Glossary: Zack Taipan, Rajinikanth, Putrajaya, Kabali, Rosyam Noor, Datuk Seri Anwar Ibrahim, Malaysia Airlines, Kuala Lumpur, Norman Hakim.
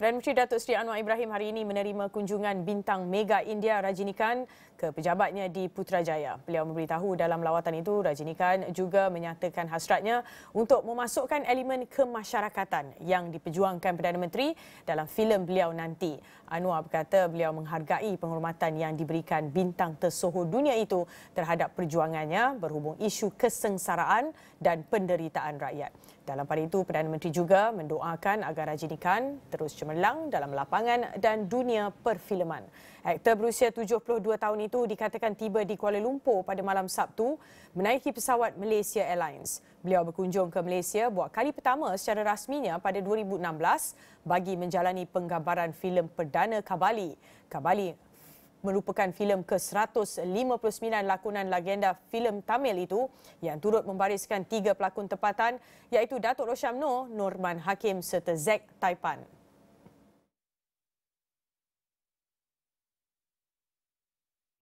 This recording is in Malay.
Perdana Menteri Datuk Seri Anwar Ibrahim hari ini menerima kunjungan bintang mega India Rajinikanth ke pejabatnya di Putrajaya. Beliau memberitahu dalam lawatan itu Rajinikanth juga menyatakan hasratnya untuk memasukkan elemen kemasyarakatan yang diperjuangkan Perdana Menteri dalam filem beliau nanti. Anwar berkata beliau menghargai penghormatan yang diberikan bintang tersohor dunia itu terhadap perjuangannya berhubung isu kesengsaraan dan penderitaan rakyat. Dalam pada itu Perdana Menteri juga mendoakan agar Rajinikanth terus cemerlang dalam lapangan dan dunia perfilman. Aktor berusia 72 tahun itu dikatakan tiba di Kuala Lumpur pada malam Sabtu menaiki pesawat Malaysia Airlines. Beliau berkunjung ke Malaysia buat kali pertama secara rasminya pada 2016 bagi menjalani penggambaran filem perdana Kabali. Kabali merupakan filem ke-159 lakonan legenda filem Tamil itu yang turut membariskan 3 pelakon tempatan iaitu Datuk Rosyam Noor, Norman Hakim serta Zack Taipan.